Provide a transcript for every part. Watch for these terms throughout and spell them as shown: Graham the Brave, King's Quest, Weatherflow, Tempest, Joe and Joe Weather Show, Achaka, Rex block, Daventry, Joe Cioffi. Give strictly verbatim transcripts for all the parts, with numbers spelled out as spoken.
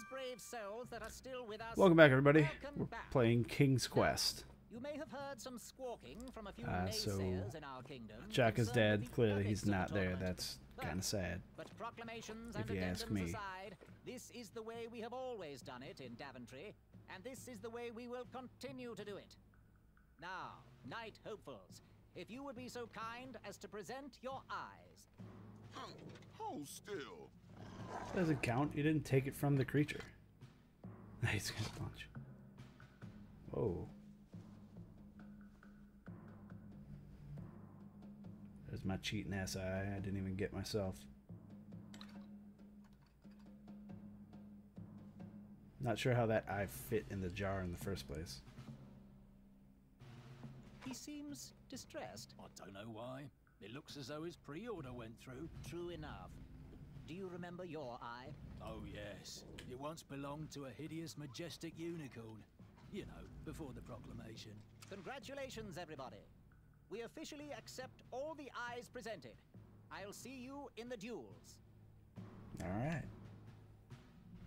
those brave souls that are still with us. Welcome back, everybody. Welcome We're back. playing King's Quest. You may have heard some squawking from a few uh, so in our kingdom. Achaka's dead. Clearly, he's not there. That's kind of sad. But proclamations if and you ask me. Aside, this is the way we have always done it in Daventry, and this is the way we will continue to do it. Now, Night Hopefuls, if you would be so kind as to present your eyes. Hold, hold still. Doesn't count. You didn't take it from the creature. Nice punch. Whoa. There's my cheating ass eye. I didn't even get myself. Not sure how that eye fit in the jar in the first place. He seems distressed. I don't know why. It looks as though his pre-order went through. True enough. Do you remember your eye? Oh yes. It once belonged to a hideous, majestic unicorn. You know, before the proclamation. Congratulations, everybody. We officially accept all the eyes presented. I'll see you in the duels. All right.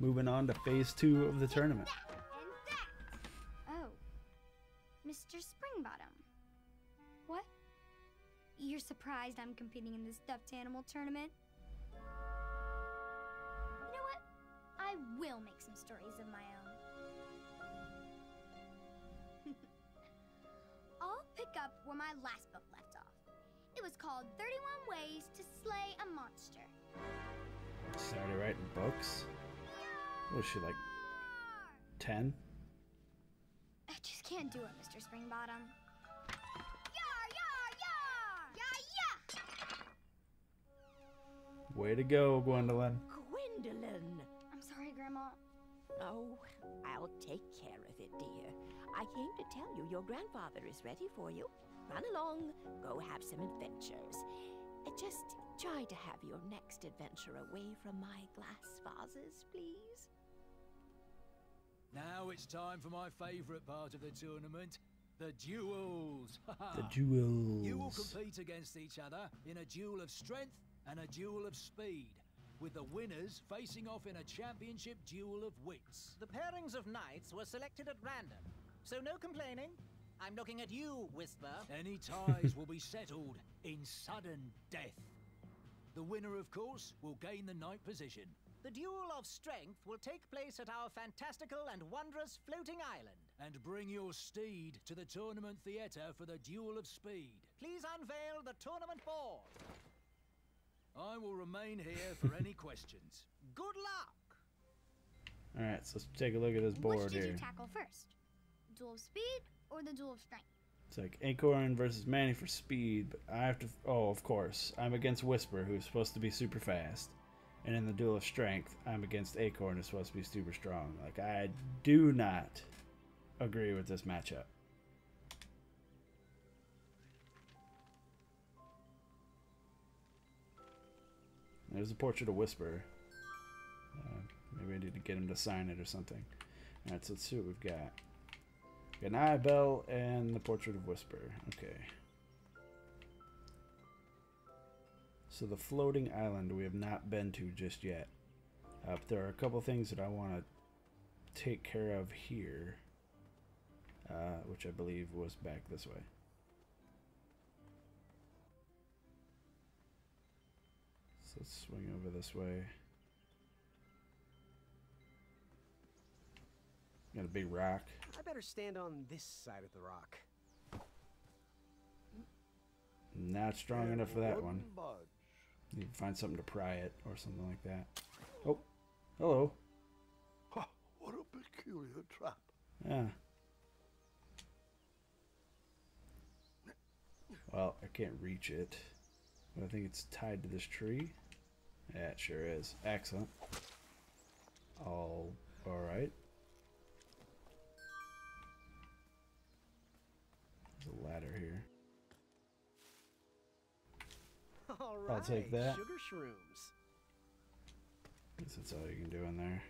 Moving on to phase two of the tournament. And that, and that. Oh, Mister Springbottom. What? You're surprised I'm competing in this stuffed animal tournament? You know what? I will make some stories of my own. Pick up where my last book left off. It was called thirty-one Ways to Slay a Monster. Started writing books? What was she, like ten? I just can't do it, Mister Springbottom. Yar, yar, yar! Yar, yar! Way to go, Gwendolyn. Gwendolyn! I'm sorry, Grandma. Oh, I'll take care of it, dear. I came to tell you your grandfather is ready for you. Run along, go have some adventures. Just try to have your next adventure away from my glass vases, please. Now it's time for my favorite part of the tournament, the duels. The duels. You will compete against each other in a duel of strength and a duel of speed, with the winners facing off in a championship duel of wits. The pairings of knights were selected at random, so no complaining. I'm looking at you, Whisper. Any ties will be settled in sudden death. The winner, of course, will gain the knight position. The duel of strength will take place at our fantastical and wondrous floating island. And bring your steed to the tournament theatre for the duel of speed. Please unveil the tournament board. I will remain here for any questions. Good luck! Alright, so let's take a look at this board here. Which did here. you tackle first? Duel of speed or the duel of strength? It's like Acorn versus Manny for speed, but I have to... Oh, of course. I'm against Whisper, who's supposed to be super fast. And in the duel of strength, I'm against Acorn, who's supposed to be super strong. Like, I do not agree with this matchup. There's a portrait of Whisper. Uh, maybe I need to get him to sign it or something. Alright, so let's see what we've got. We've got an eye bell and the portrait of Whisper. Okay. So the floating island we have not been to just yet. Uh, but there are a couple things that I want to take care of here. Uh, which I believe was back this way. Let's swing over this way. Got a big rock. I better stand on this side of the rock. Not strong enough for that one. Need to find something to pry it or something like that. Oh, hello. Huh, what a peculiar trap. Yeah. Well, I can't reach it. But I think it's tied to this tree. Yeah, it sure is. Excellent. All, all right. There's a ladder here. All right, I'll take that. Sugar shrooms. Guess that's all you can do in there.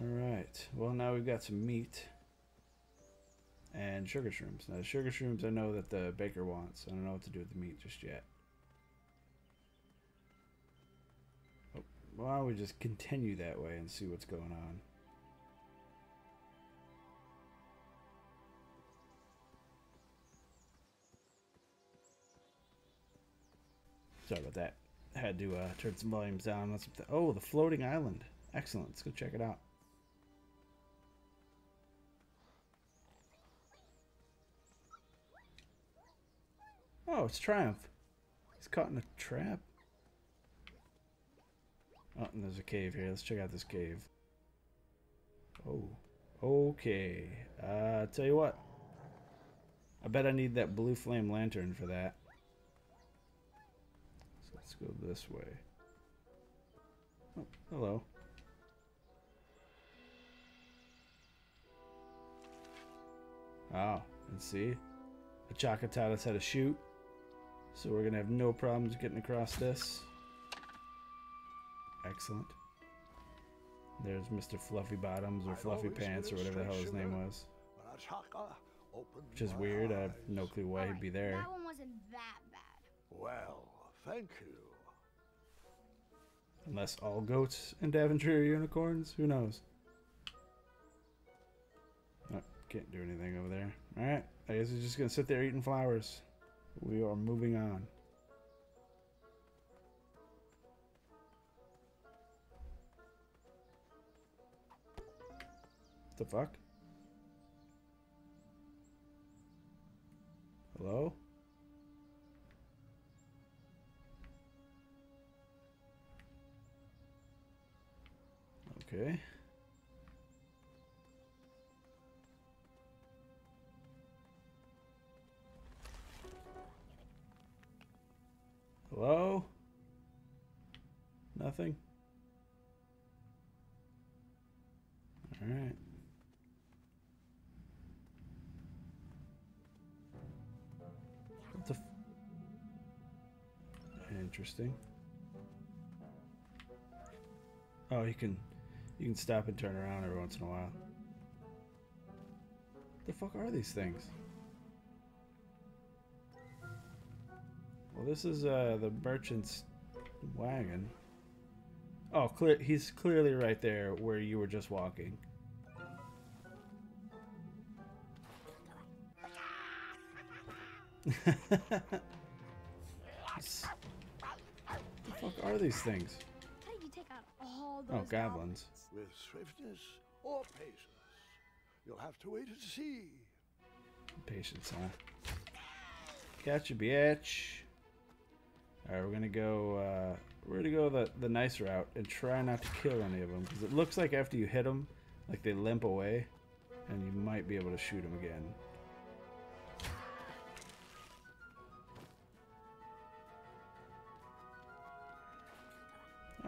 All right. Well, now we've got some meat and sugar shrooms. Now the sugar shrooms I know that the baker wants. I don't know what to do with the meat just yet. Well, I would just continue that way and see what's going on. Sorry about that. I had to uh, turn some volumes down. That's the oh, the floating island. Excellent. Let's go check it out. Oh, it's Triumph. He's caught in a trap. Oh, and there's a cave here. Let's check out this cave. Oh. Okay. Uh, tell you what. I bet I need that blue flame lantern for that. So let's go this way. Oh, hello. Oh, and see? Achaka taught us how to shoot. So we're going to have no problems getting across this. Excellent. There's Mister Fluffy Bottoms or Fluffy Pants or whatever the hell his name was. Which is weird. I have no clue why he'd be there. That one wasn't that bad. Well, thank you. Unless all goats in Daventry are unicorns? Who knows? Oh, can't do anything over there. Alright, I guess he's just going to sit there eating flowers. We are moving on. The fuck? Hello? Okay. Hello? Nothing? Alright. What the f- Interesting. Oh, you can you can stop and turn around every once in a while. What the fuck are these things? Well, this is uh the merchant's wagon. Oh, clear he's clearly right there where you were just walking. What the fuck are these things? How did you take out all those oh, goblins. goblins. With swiftness or patience. You'll have to wait and see. Patience, huh? Gotcha, bitch. Alright, we're gonna go uh we're gonna go the the nice route and try not to kill any of them, because it looks like after you hit them, like they limp away, and you might be able to shoot them again.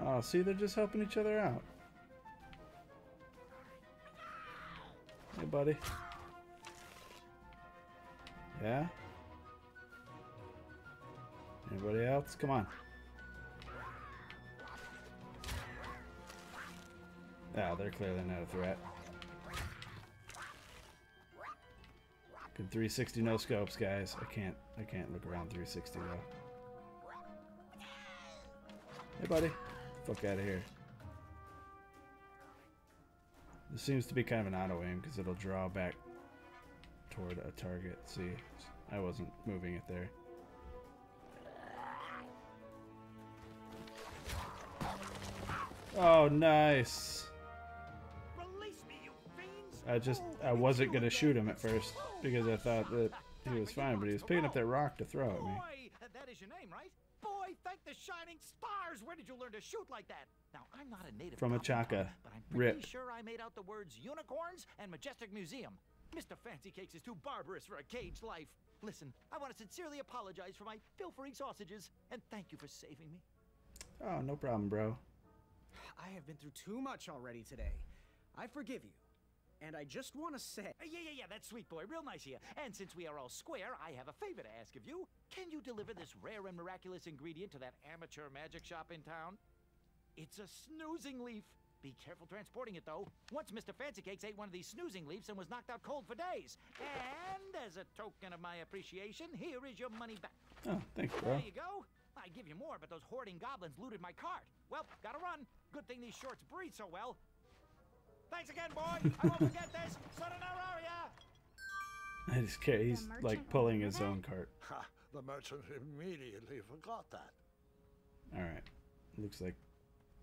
Oh, see, they're just helping each other out. Hey, buddy. Yeah? Anybody else? Come on. Ah, oh, they're clearly not a threat. Good three sixty no scopes, guys. I can't, I can't look around three sixty, though. Hey, buddy. Fuck out of here. This seems to be kind of an auto aim because it'll draw back toward a target. See, I wasn't moving it there. Oh, nice. Release me, you fiends. I just, I wasn't going to shoot him at first because I thought that he was fine, but he was picking up that rock to throw at me. Boy, that is your name, right? Boy, thank the shining stars! Where did you learn to shoot like that? Now, I'm not a native from Achaka, but I'm pretty Rip. sure I made out the words unicorns and majestic museum. Mister Fancy Cakes is too barbarous for a caged life. Listen, I want to sincerely apologize for my pilfering sausages, and thank you for saving me. Oh, no problem, bro. I have been through too much already today. I forgive you. And I just want to say... Yeah, yeah, yeah, that's sweet, boy. Real nice of you. And since we are all square, I have a favor to ask of you. Can you deliver this rare and miraculous ingredient to that amateur magic shop in town? It's a snoozing leaf. Be careful transporting it, though. Once Mister Fancy Cakes ate one of these snoozing leaves and was knocked out cold for days. And as a token of my appreciation, here is your money back. Oh, thanks, bro. There you go. I'd give you more, but those hoarding goblins looted my cart. Well, gotta run. Good thing these shorts breathe so well. Thanks again, boy. I won't forget this. Sonararia. I just care. He's like pulling his own cart. Ha, the merchant immediately forgot that. All right. Looks like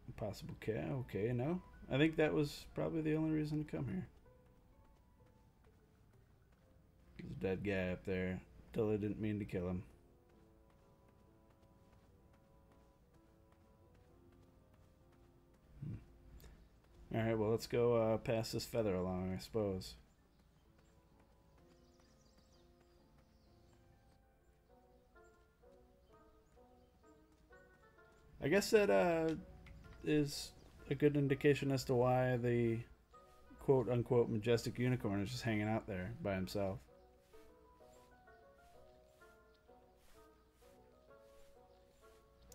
a possible cow. Okay, no. I think that was probably the only reason to come here. There's a dead guy up there. Totally didn't mean to kill him. Hmm. All right. Well, let's go uh, pass this feather along, I suppose. I guess that uh, is a good indication as to why the quote-unquote majestic unicorn is just hanging out there by himself.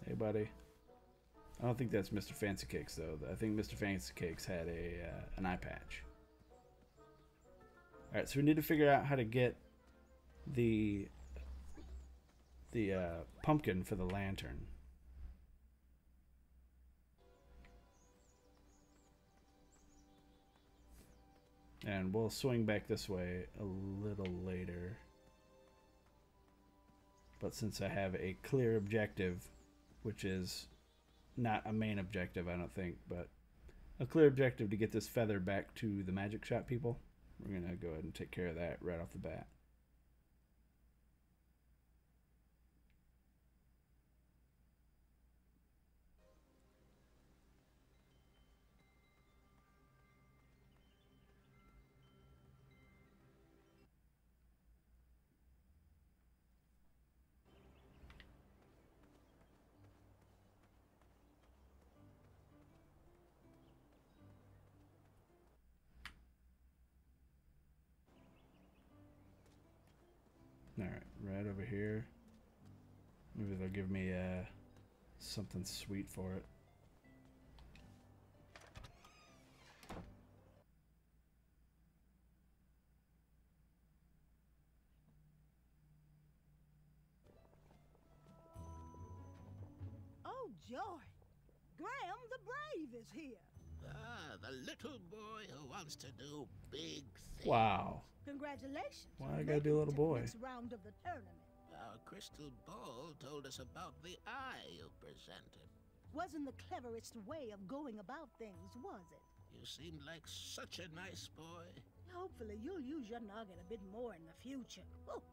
Hey, buddy. I don't think that's Mister Fancy Cakes, though. I think Mister Fancy Cakes had a uh, an eye patch. All right, so we need to figure out how to get the the uh, pumpkin for the lantern. And we'll swing back this way a little later. But since I have a clear objective, which is not a main objective, I don't think, but a clear objective to get this feather back to the magic shop people, we're going to go ahead and take care of that right off the bat. Alright, right over here. Maybe they'll give me uh, something sweet for it. Oh, joy! Graham the Brave is here! Ah, the little boy who wants to do big things. Wow. Congratulations. Why I gotta be a little boy? Next round of the tournament. Our crystal ball told us about the eye you presented. Wasn't the cleverest way of going about things, was it? You seemed like such a nice boy. Hopefully you'll use your noggin a bit more in the future. Oh,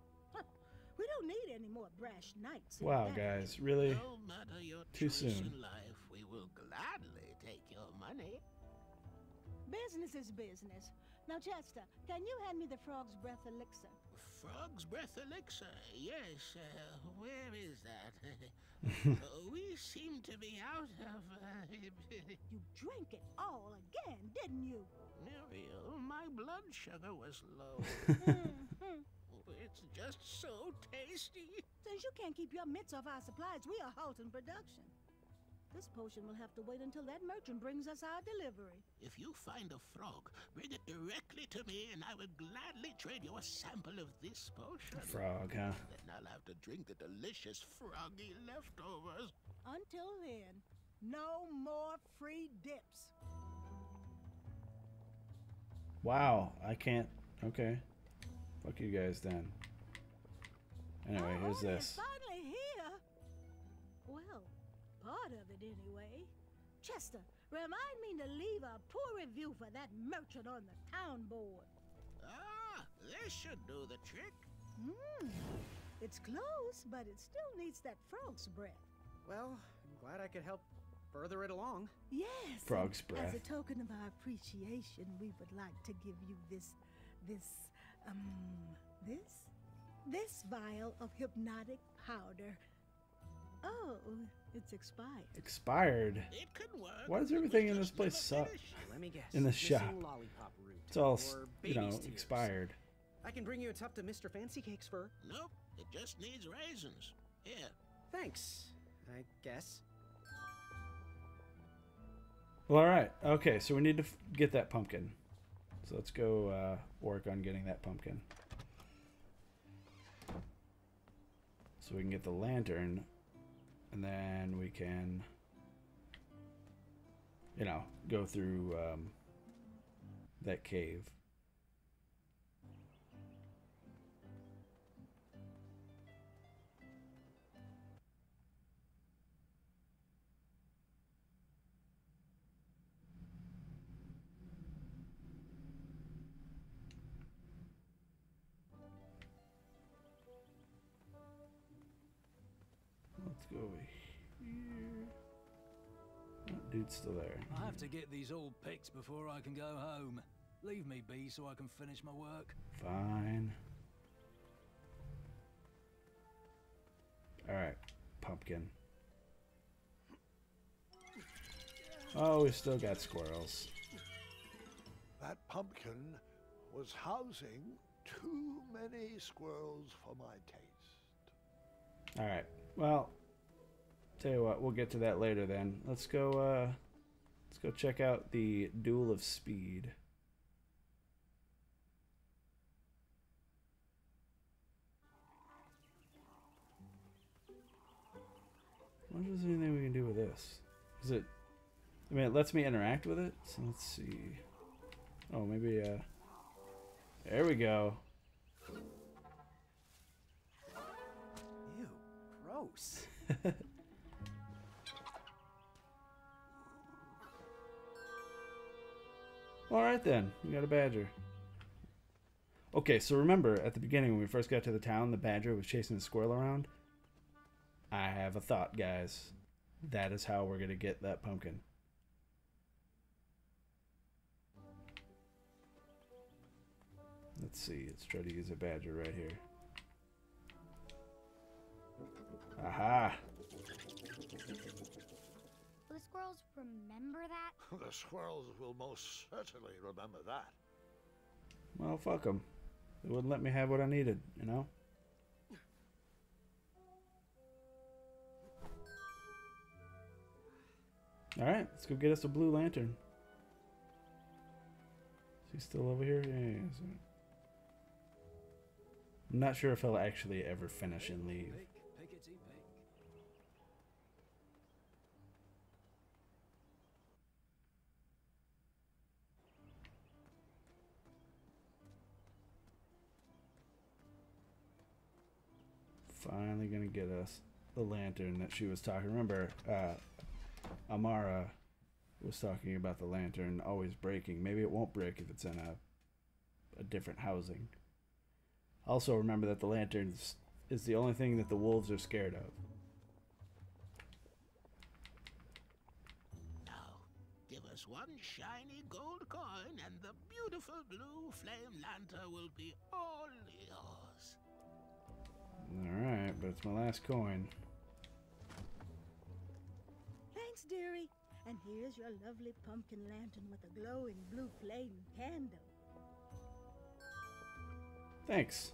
we don't need any more brash knights. Wow, guys, really? No matter your too soon. In life, we will gladly take your money. Business is business. Now, Chester, can you hand me the frog's breath elixir? Frog's breath elixir? Yes. Uh, where is that? uh, we seem to be out of... Uh, you drank it all again, didn't you? Muriel, my blood sugar was low. Mm-hmm. It's just so tasty. Since you can't keep your mitts off our supplies, we are halting production. This potion will have to wait until that merchant brings us our delivery. If you find a frog, bring it directly to me, and I would gladly trade you a sample of this potion. A frog, huh? Then I'll have to drink the delicious froggy leftovers. Until then, no more free dips. Wow, I can't... Okay. Fuck you guys then. Anyway, here's this. Finally here. Well, part of it anyway. Chester, remind me to leave a poor review for that merchant on the town board. Ah, this should do the trick. Hmm. It's close, but it still needs that frog's breath. Well, I'm glad I could help further it along. Yes. Frog's breath. As a token of our appreciation, we would like to give you this, this. Um, this? This vial of hypnotic powder. Oh, it's expired. Expired? It could work. Why does everything in this place suck? Let me guess. In the shop. Lollipop root. It's all, you know, tears. Expired. I can bring you a tuft of Mister Fancy Cakes for... Nope, it just needs raisins. Here. Thanks, I guess. Well, alright. Okay, so we need to f get that pumpkin. So let's go uh, work on getting that pumpkin. So we can get the lantern and then we can, you know, go through um, that cave. Still there. I have to get these all picked before I can go home. Leave me be so I can finish my work. Fine. Alright, pumpkin. Oh, we still got squirrels. That pumpkin was housing too many squirrels for my taste. Alright, well, tell you what, we'll get to that later then. Let's go, uh, let's go check out the Duel of Speed. I wonder if there's anything we can do with this. Is it, I mean, it lets me interact with it? So let's see. Oh, maybe, uh, there we go. Ew, gross. Alright then, we got a badger. Okay, so remember at the beginning when we first got to the town, the badger was chasing the squirrel around. I have a thought, guys. That is how we're gonna get that pumpkin. Let's see, let's try to use a badger right here. Aha! The squirrels remember that? The squirrels will most certainly remember that. Well, fuck them. They wouldn't let me have what I needed, you know? Alright, let's go get us a blue lantern. Is he still over here? Yeah, yeah, yeah. I'm not sure if he'll actually ever finish and leave. Finally gonna get us the lantern that she was talking. Remember, uh, Amara was talking about the lantern always breaking. Maybe it won't break if it's in a a different housing. Also remember that the lantern is the only thing that the wolves are scared of. Now, give us one shiny gold coin and the beautiful blue flame lantern will be all yours. Alright, but it's my last coin. Thanks, dearie. And here's your lovely pumpkin lantern with a glowing blue flame candle. Thanks.